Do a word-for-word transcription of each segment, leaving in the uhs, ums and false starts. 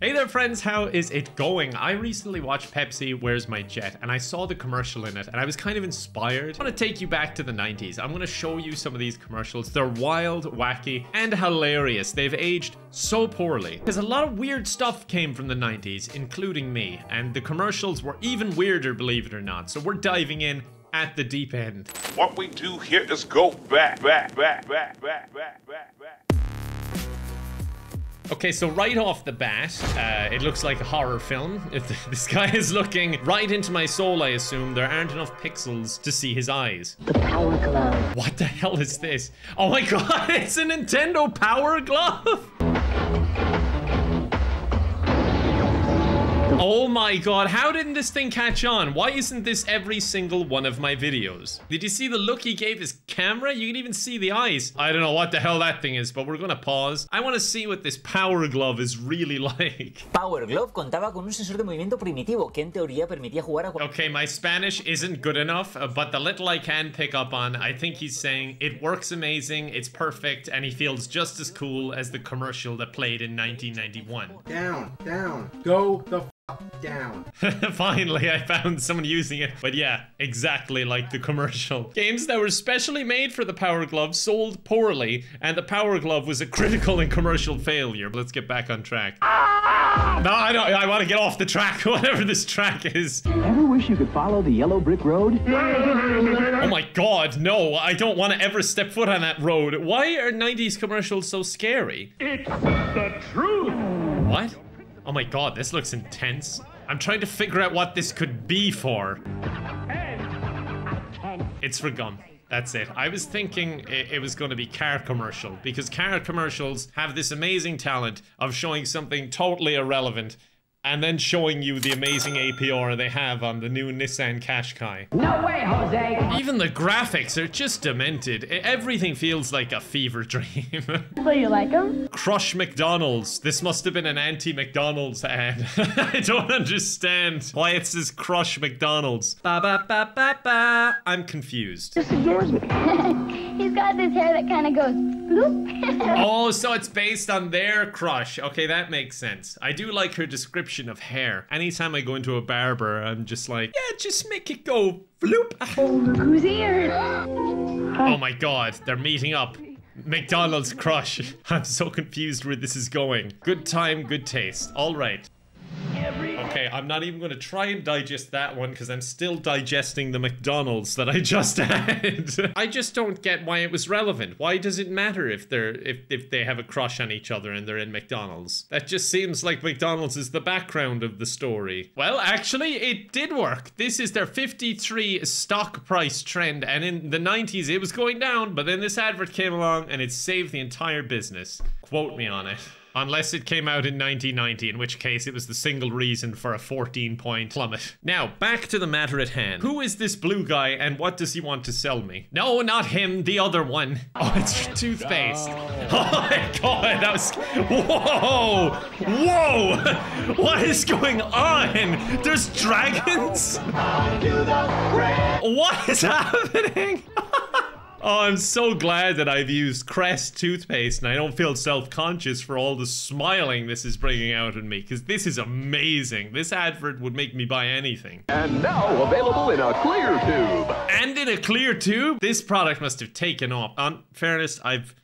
Hey there friends, how is it going? I recently watched Pepsi Where's My Jet and I saw the commercial in it and I was kind of inspired. I want to take you back to the nineties. I'm going to show you some of these commercials. They're wild, wacky, and hilarious. They've aged so poorly because a lot of weird stuff came from the nineties, including me, and the commercials were even weirder, believe it or not. So we're diving in at the deep end. What we do here is go back, back, back, back, back, back, back, back. Okay, so right off the bat, uh, it looks like a horror film. If this guy is looking right into my soul, I assume there aren't enough pixels to see his eyes. The Power Glove. What the hell is this? Oh my God, it's a Nintendo Power Glove. Oh my God, how didn't this thing catch on? Why isn't this every single one of my videos? Did you see the look he gave his camera? You can even see the eyes. I don't know what the hell that thing is, but we're gonna pause. I wanna see what this Power Glove is really like. Power Glove contaba con un sensor de movimiento primitivo que en teoría permitía jugar a... Okay, my Spanish isn't good enough, uh, but the little I can pick up on, I think he's saying it works amazing, it's perfect, and he feels just as cool as the commercial that played in nineteen ninety-one. Down, down, go the f down. Finally, I found someone using it. But yeah, exactly like the commercial. Games that were specially made for the Power Glove sold poorly, and the Power Glove was a critical and commercial failure. But let's get back on track. No, I don't. I want to get off the track, whatever this track is. Ever wish you could follow the yellow brick road? Oh my God, no. I don't want to ever step foot on that road. Why are nineties commercials so scary? It's the truth. What? Oh my God, this looks intense. I'm trying to figure out what this could be for. It's for gum. That's it. I was thinking it, it was going to be car commercial because car commercials have this amazing talent of showing something totally irrelevant and then showing you the amazing A P R they have on the new Nissan Qashqai. No way, Jose! Even the graphics are just demented. Everything feels like a fever dream. So you like them? Crush McDonald's. This must have been an anti-McDonald's ad. I don't understand why it says Crush McDonald's. Ba ba ba ba ba. I'm confused. This adores me. He's got this hair that kind of goes... Oh, so it's based on their crush. Okay, that makes sense. I do like her description of hair. Anytime I go into a barber, I'm just like, yeah, just make it go floop. Oh, look who's here. Oh my God, they're meeting up. McDonald's crush. I'm so confused where this is going. Good time, good taste. All right. Okay, I'm not even going to try and digest that one because I'm still digesting the McDonald's that I just had. I just don't get why it was relevant. Why does it matter if they're if, if they have a crush on each other and they're in McDonald's? That just seems like McDonald's is the background of the story. Well, actually, it did work. This is their fifty-three stock price trend, and in the nineties, it was going down, but then this advert came along and it saved the entire business. Quote me on it. Unless it came out in nineteen ninety, in which case it was the single reason for a fourteen point plummet. Now, back to the matter at hand. Who is this blue guy and what does he want to sell me? No, not him, the other one. Oh, it's toothpaste. Oh, oh my God, that was... Whoa! Whoa! What is going on? There's dragons? What is happening? Oh, I'm so glad that I've used Crest toothpaste and I don't feel self-conscious for all the smiling this is bringing out in me, because this is amazing. This advert would make me buy anything. And now available in a clear tube. And in a clear tube? This product must have taken off. On fairness, I've...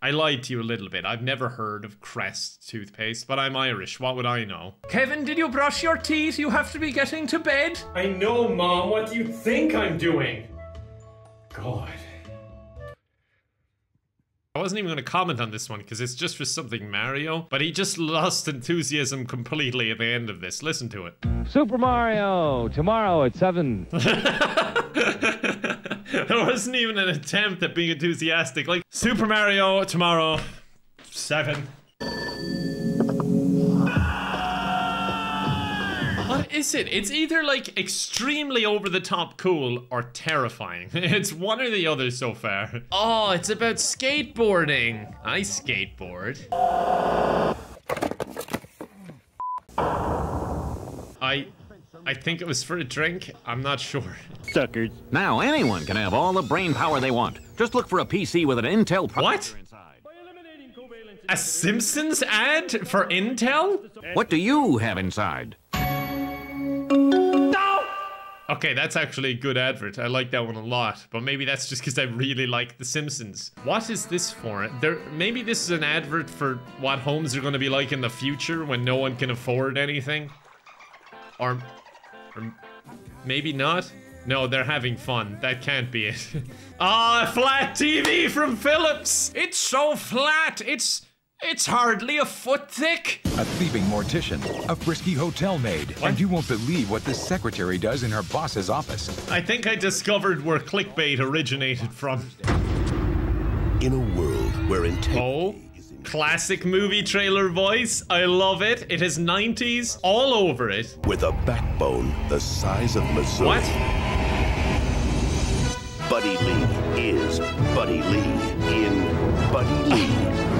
I lied to you a little bit. I've never heard of Crest toothpaste, but I'm Irish. What would I know? Kevin, did you brush your teeth? You have to be getting to bed. I know, Mom. What do you think I'm doing? God. I wasn't even going to comment on this one because it's just for something Mario, but he just lost enthusiasm completely at the end of this. Listen to it. Super Mario, tomorrow at seven. There wasn't even an attempt at being enthusiastic. Like, Super Mario, tomorrow, seven. What is it? It's either like extremely over the top cool or terrifying. It's one or the other so far. Oh, it's about skateboarding. I skateboard. I I think it was for a drink. I'm not sure. Suckers. Now anyone can have all the brain power they want. Just look for a P C with an Intel processor inside. By eliminating covalent A Simpsons ad for Intel? What do you have inside? No! Okay, that's actually a good advert. I like that one a lot, but maybe that's just because I really like The Simpsons. What is this for? There, maybe this is an advert for what homes are going to be like in the future when no one can afford anything? Or, or maybe not? No, they're having fun. That can't be it. Ah, oh, flat T V from Philips! It's so flat, it's... it's hardly a foot thick. A thieving mortician, a frisky hotel maid, what? And you won't believe what this secretary does in her boss's office. I think I discovered where clickbait originated from. In a world where intent... Oh, classic movie trailer voice. I love it. It has nineties all over it. With a backbone the size of Missouri. What? Buddy Lee is Buddy Lee in Buddy Lee,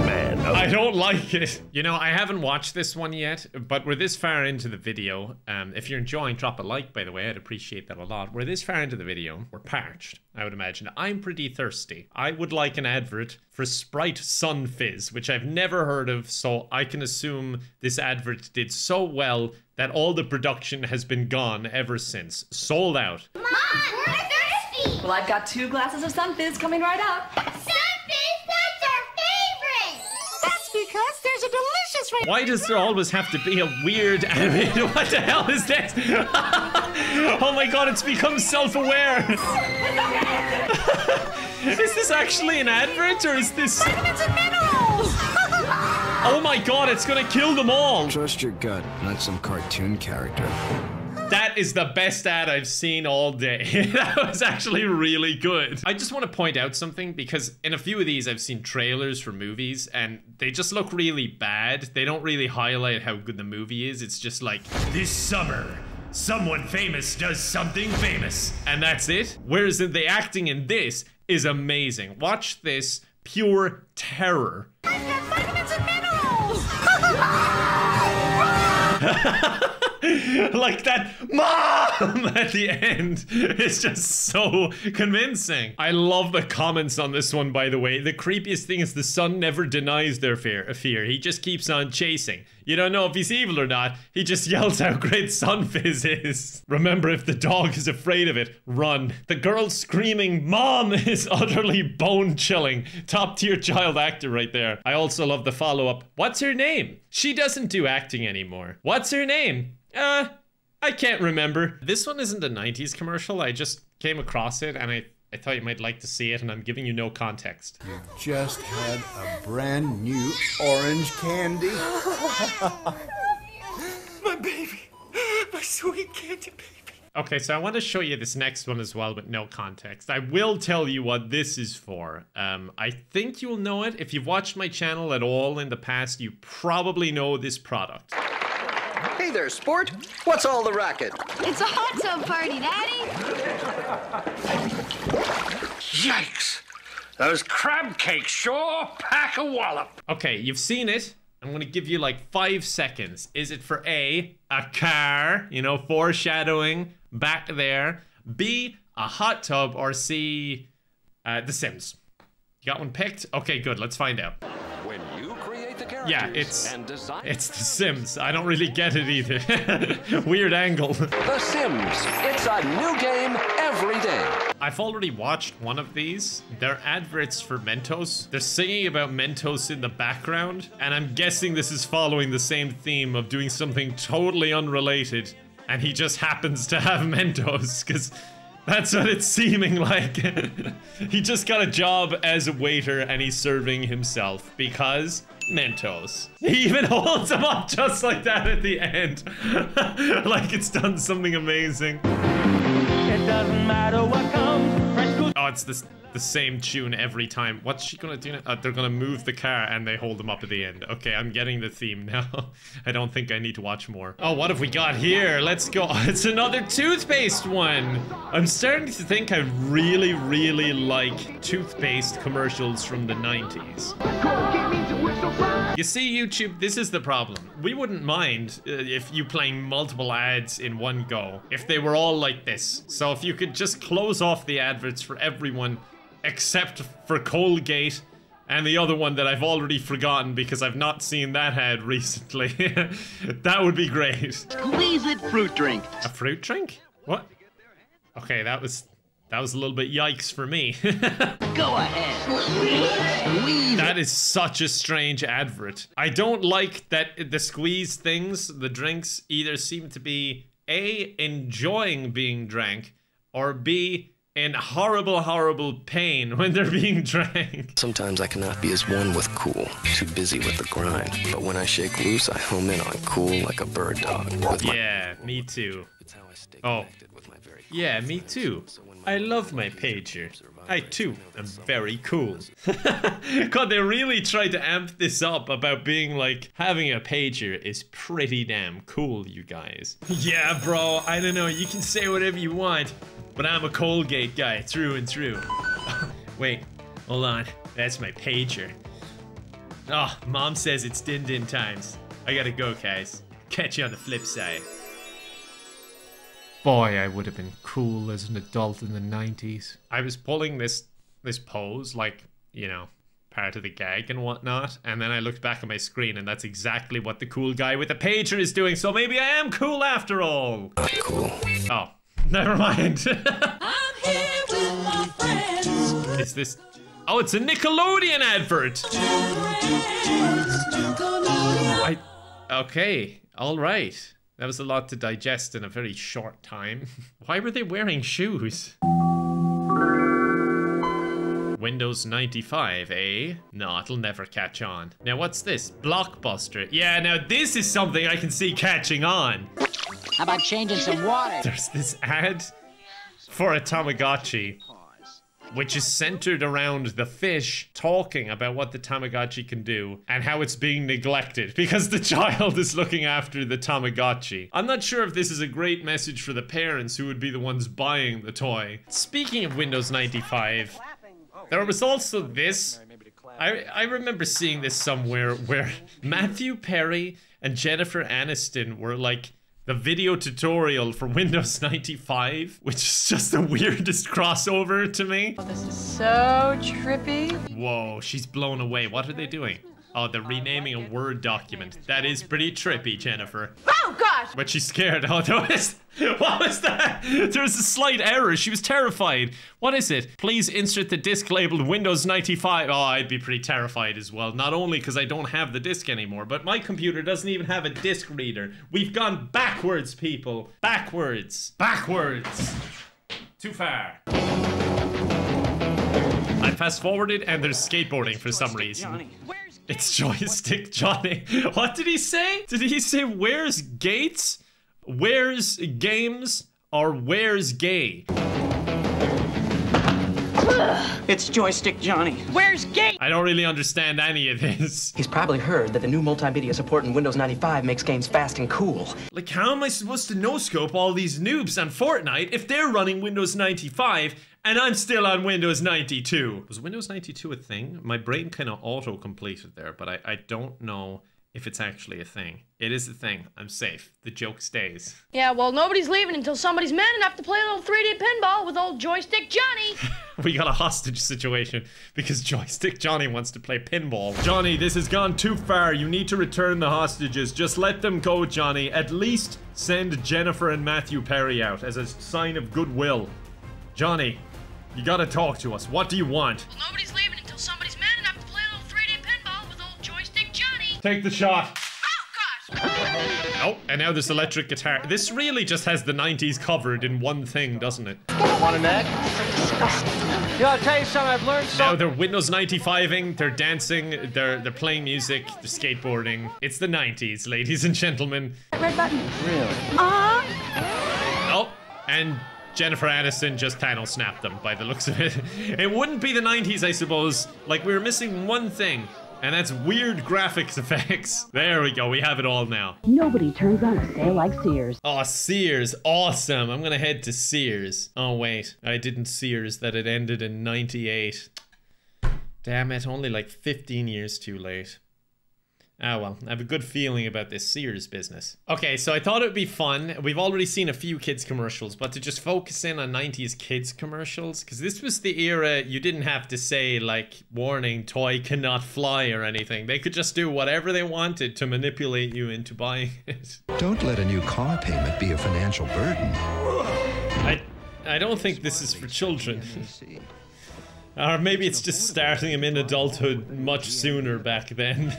Man of... I don't like it. You know, I haven't watched this one yet, but we're this far into the video. Um, if you're enjoying, drop a like, by the way. I'd appreciate that a lot. We're this far into the video. We're parched, I would imagine. I'm pretty thirsty. I would like an advert for Sprite Sun Fizz, which I've never heard of, so I can assume this advert did so well that all the production has been gone ever since. Sold out. Mom, we're thirsty! Well, I've got two glasses of Sun Fizz coming right up. Sun Fizz, that's our favorite! That's because there's a delicious... Why does there always have to be a weird animated... What the hell is this? Oh my god, it's become self-aware! Is this actually an advert, or is this... Vitamins and minerals! Oh my god, it's gonna kill them all! Trust your gut, not some cartoon character. That is the best ad I've seen all day. That was actually really good. I just want to point out something, because in a few of these I've seen trailers for movies and they just look really bad. They don't really highlight how good the movie is. It's just like, this summer, someone famous does something famous. And that's it. Whereas the acting in this is amazing. Watch this pure terror. I've got vitamins and minerals! Like that mom at the end is just so convincing. I love the comments on this one, by the way. The creepiest thing is the son never denies their fear. fear. He just keeps on chasing. You don't know if he's evil or not. He just yells how great Sun Fizz is. Remember, if the dog is afraid of it, run. The girl screaming mom is utterly bone chilling. Top tier child actor right there. I also love the follow up. What's her name? She doesn't do acting anymore. What's her name? Uh, I can't remember. This one isn't a nineties commercial. I just came across it and I, I thought you might like to see it, and I'm giving you no context. You just had a brand new orange candy. My baby, my sweet candy baby. Okay, so I want to show you this next one as well, but no context. I will tell you what this is for. Um, I think you'll know it. If you've watched my channel at all in the past, you probably know this product. Hey there, sport. What's all the racket? It's a hot tub party, Daddy. Yikes. Those crab cakes sure pack a wallop. Okay, you've seen it. I'm going to give you like five seconds. Is it for A, a car, you know, foreshadowing back there, B, a hot tub, or C, uh, The Sims? You got one picked? Okay, good. Let's find out. When you create the characters, yeah, it's and design it's The Sims. I don't really get it either. Weird angle. The Sims. It's a new game every day. I've already watched one of these. They're adverts for Mentos. They're singing about Mentos in the background, and I'm guessing this is following the same theme of doing something totally unrelated, and he just happens to have Mentos because that's what it's seeming like. He just got a job as a waiter and he's serving himself because Mentos. He even holds him up just like that at the end. Like it's done something amazing. It doesn't matter what comes. Oh, it's this, the same tune every time. What's she gonna do now? Uh, they're gonna move the car and they hold him up at the end. Okay, I'm getting the theme now. I don't think I need to watch more. Oh, what have we got here? Let's go. It's another toothpaste one. I'm starting to think I really, really like toothpaste commercials from the nineties. You see, YouTube, this is the problem. We wouldn't mind uh, if you playing multiple ads in one go, if they were all like this. So if you could just close off the adverts for everyone, except for Colgate And the other one that I've already forgotten because I've not seen that ad recently. That would be great. Squeeze it fruit drink. A fruit drink? What? Okay, that was that was a little bit yikes for me. Go ahead. Squeeze. That is such a strange advert. I don't like that the squeeze things, the drinks, either seem to be A, enjoying being drank, or B, in horrible, horrible pain when they're being drank. Sometimes I cannot be as one with cool, too busy with the grind. But when I shake loose, I home in on cool like a bird dog. With my yeah, me too. Oh, yeah, me too. I love my pager. I too am very cool. God, they really tried to amp this up about being like, having a pager is pretty damn cool, you guys. Yeah, bro, I don't know, you can say whatever you want, but I'm a Colgate guy through and through. Wait, hold on, that's my pager. Oh, mom says it's din din times. I gotta go, guys. Catch you on the flip side. Boy, I would have been cool as an adult in the nineties. I was pulling this this pose, like, you know, part of the gag and whatnot, and then I looked back at my screen, and that's exactly what the cool guy with the pager is doing, so maybe I am cool after all! Not cool. Oh, never mind. I'm here with my friends. Is this... Oh, it's a Nickelodeon advert! I... Okay, alright. That was a lot to digest in a very short time. Why were they wearing shoes? Windows ninety-five, eh? No, it'll never catch on. Now what's this? Blockbuster. Yeah, now this is something I can see catching on. How about changing some water? There's this ad for a Tamagotchi, which is centered around the fish talking about what the Tamagotchi can do and how it's being neglected because the child is looking after the Tamagotchi. I'm not sure if this is a great message for the parents who would be the ones buying the toy. Speaking of Windows ninety-five, there was also this. I, I remember seeing this somewhere where Matthew Perry and Jennifer Aniston were like, the video tutorial for Windows ninety-five, which is just the weirdest crossover to me. Oh, this is so trippy. Whoa, she's blown away. What are they doing? Oh, they're renaming a Word document. That is pretty trippy, Jennifer. Oh, gosh! But she's scared. Oh, there was... What was that? There was a slight error. She was terrified. What is it? Please insert the disc labeled Windows ninety-five. Oh, I'd be pretty terrified as well. Not only because I don't have the disc anymore, but my computer doesn't even have a disc reader. We've gone backwards, people. Backwards. Backwards. Too far. I fast-forwarded and there's skateboarding for some reason. It's Joystick Johnny. What did he say? Did he say where's Gates? Where's Games? Or where's Gay? It's Joystick Johnny. Where's Gay? I don't really understand any of this. He's probably heard that the new multimedia support in Windows ninety-five makes games fast and cool. Like, how am I supposed to no-scope all these noobs on Fortnite if they're running Windows ninety-five? And I'm still on Windows ninety-two. Was Windows ninety-two a thing? My brain kind of auto-completed there, but I, I don't know if it's actually a thing. It is a thing. I'm safe. The joke stays. Yeah, well, nobody's leaving until somebody's man enough to play a little three D pinball with old Joystick Johnny. We got a hostage situation because Joystick Johnny wants to play pinball. Johnny, this has gone too far. You need to return the hostages. Just let them go, Johnny. At least send Jennifer and Matthew Perry out as a sign of goodwill. Johnny. You gotta talk to us. What do you want? Well, nobody's leaving until somebody's man enough to play a little three D pinball with old Joystick Johnny. Take the shot. Oh, gosh. Oh, and now this electric guitar. This really just has the nineties covered in one thing, doesn't it? Want an egg? Yeah, I'll tell you something. I've learned something. Now they're Windows ninety-five-ing, they're dancing, they're they're playing music, they're skateboarding. It's the nineties, ladies and gentlemen. That red button. Really? Uh-huh. Oh, and... Jennifer Aniston just panel snapped them by the looks of it. It wouldn't be the nineties, I suppose. Like, we were missing one thing, and that's weird graphics effects. There we go, we have it all now. Nobody turns on a sale like Sears. Oh, Sears, awesome. I'm gonna head to Sears. Oh, wait, I didn't Sears that it ended in ninety-eight. Damn it, only like fifteen years too late. Oh well, I have a good feeling about this Sears business. Okay, so I thought it would be fun. We've already seen a few kids commercials, but to just focus in on nineties kids commercials, because this was the era you didn't have to say, like, warning, toy cannot fly or anything. They could just do whatever they wanted to manipulate you into buying it. Don't let a new car payment be a financial burden. I, I don't think this is for children. Or maybe it's just starting him in adulthood much sooner back then.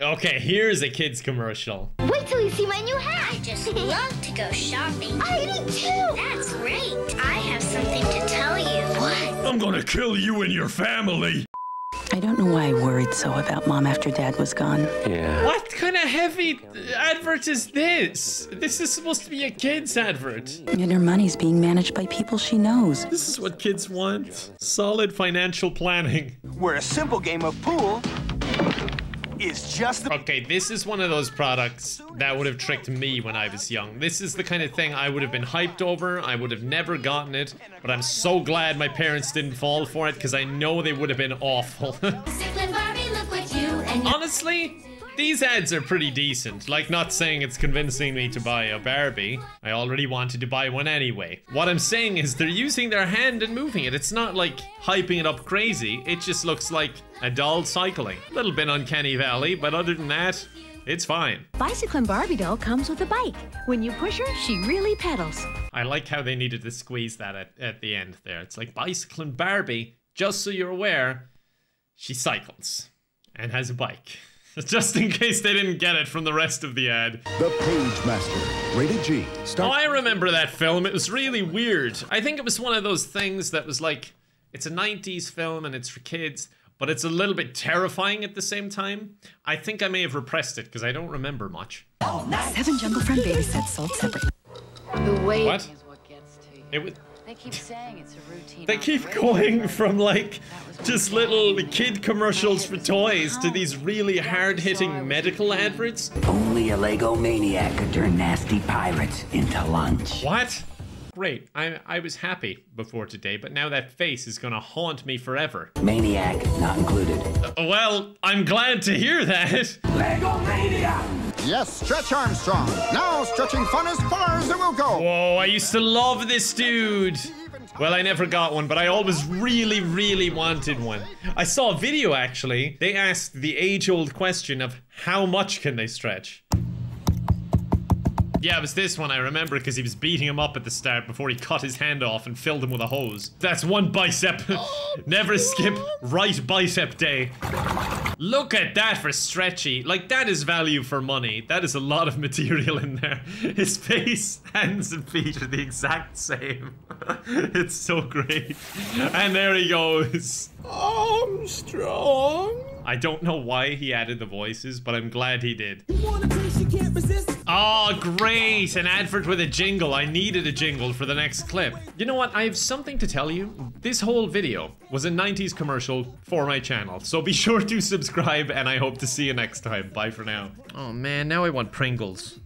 Okay, here's a kid's commercial. Wait till you see my new hat! I just love to go shopping. I do too! That's great! I have something to tell you. What? I'm gonna kill you and your family! I don't know why I worried so about Mom after Dad was gone. Yeah. What kind of heavy advert is this? This is supposed to be a kid's advert. And her money's being managed by people she knows. This is what kids want. Solid financial planning. Where a simple game of pool is just the... Okay, this is one of those products that would have tricked me when I was young. This is the kind of thing I would have been hyped over. I would have never gotten it, but I'm so glad my parents didn't fall for it, because I know they would have been awful. Honestly, these ads are pretty decent. Like, not saying it's convincing me to buy a Barbie. I already wanted to buy one anyway. What I'm saying is they're using their hand and moving it. It's not like hyping it up crazy. It just looks like adult cycling. A little bit uncanny valley, but other than that, it's fine. Bicycling Barbie doll comes with a bike. When you push her, she really pedals. I like how they needed to squeeze that at, at the end there. It's like, Bicycling Barbie, just so you're aware, she cycles and has a bike. Just in case they didn't get it from the rest of the ad. The Page Master, rated G. Start. Oh, I remember that film. It was really weird. I think it was one of those things that was like, it's a nineties film and it's for kids, but it's a little bit terrifying at the same time. I think I may have repressed it because I don't remember much. Seven Jungle Friend Baby Set sold separate. The waiting what? Is what gets to you. It was... They keep saying it's a routine. They keep going from like just little kid commercials for toys to these really hard-hitting medical adverts. Only a Lego maniac could turn nasty pirates into lunch. What? Great. I I was happy before today, but now that face is gonna haunt me forever. Maniac not included. Uh, well, I'm glad to hear that. Lego maniac. Yes, Stretch Armstrong. Now stretching fun as far as it will go. Whoa, I used to love this dude. Well, I never got one, but I always really, really wanted one. I saw a video, actually. They asked the age-old question of how much can they stretch? Yeah, it was this one I remember because he was beating him up at the start before he cut his hand off and filled him with a hose. That's one bicep. Never skip right bicep day. Look at that for stretchy. Like, that is value for money. That is a lot of material in there. His face, hands, and feet are the exact same. It's so great. And there he goes. Armstrong. I don't know why he added the voices, but I'm glad he did. You want a place you can't resist? Oh, great! An advert with a jingle. I needed a jingle for the next clip. You know what? I have something to tell you. This whole video was a nineties commercial for my channel, so be sure to subscribe, and I hope to see you next time. Bye for now. Oh, man, now I want Pringles.